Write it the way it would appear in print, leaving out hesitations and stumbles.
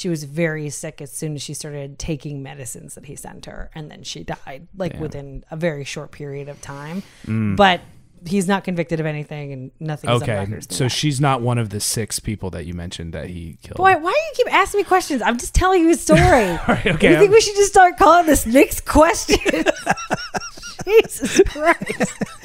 she was very sick as soon as she started taking medicines that he sent her, and then she died like within a very short period of time. But he's not convicted of anything, and nothing's on record. So she's not one of the 6 people that you mentioned that he killed. Boy, why do you keep asking me questions? I'm just telling you his story. Right, okay. You think we should just start calling this Nick's question? Jesus Christ.